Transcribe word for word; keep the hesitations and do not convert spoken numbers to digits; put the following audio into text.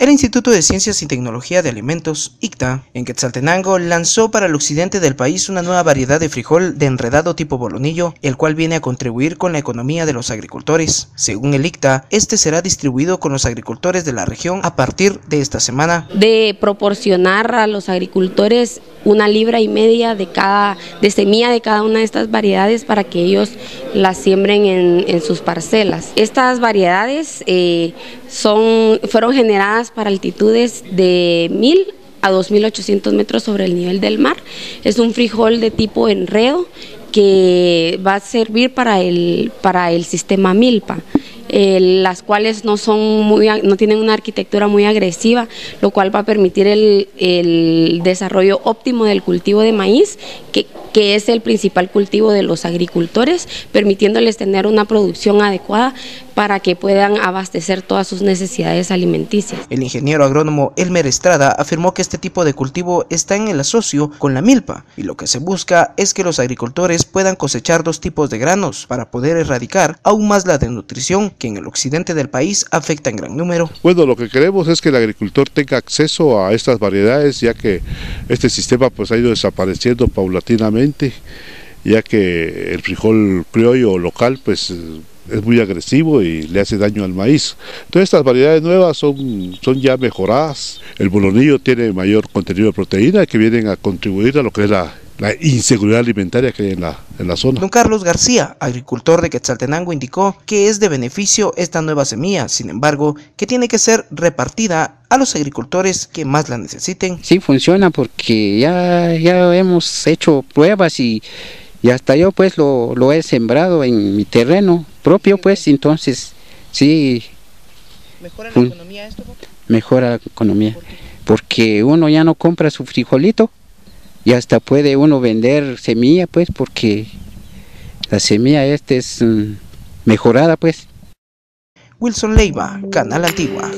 El Instituto de Ciencias y Tecnología de Alimentos, I C T A, en Quetzaltenango, lanzó para el occidente del país una nueva variedad de frijol de enredado tipo bolonillo, el cual viene a contribuir con la economía de los agricultores. Según el I C T A, este será distribuido con los agricultores de la región a partir de esta semana. De proporcionar a los agricultores una libra y media de, cada, de semilla de cada una de estas variedades para que ellos las siembren en, en sus parcelas. Estas variedades eh, son, fueron generadas para altitudes de mil a dos mil ochocientos metros sobre el nivel del mar. Es un frijol de tipo enredo que va a servir para el, para el sistema milpa, eh, las cuales no, son muy, no tienen una arquitectura muy agresiva, lo cual va a permitir el, el desarrollo óptimo del cultivo de maíz, que, que es el principal cultivo de los agricultores, permitiéndoles tener una producción adecuada para que puedan abastecer todas sus necesidades alimenticias. El ingeniero agrónomo Elmer Estrada afirmó que este tipo de cultivo está en el asocio con la milpa y lo que se busca es que los agricultores puedan cosechar dos tipos de granos para poder erradicar aún más la desnutrición que en el occidente del país afecta en gran número. Bueno, lo que queremos es que el agricultor tenga acceso a estas variedades, ya que este sistema pues ha ido desapareciendo paulatinamente, ya que el frijol criollo local pues es muy agresivo y le hace daño al maíz. Entonces estas variedades nuevas son, son ya mejoradas. El bolonillo tiene mayor contenido de proteína que vienen a contribuir a lo que es la, la inseguridad alimentaria que hay en la, en la zona. Don Carlos García, agricultor de Quetzaltenango, indicó que es de beneficio esta nueva semilla, sin embargo, que tiene que ser repartida a los agricultores que más la necesiten. Sí, funciona porque ya, ya hemos hecho pruebas y... Y hasta yo pues lo, lo he sembrado en mi terreno propio, pues entonces sí. ¿Mejora la economía esto? Mejora la economía, ¿por qué? Porque uno ya no compra su frijolito y hasta puede uno vender semilla, pues, porque la semilla esta es mejorada, pues. Wilson Leiva, Canal Antigua.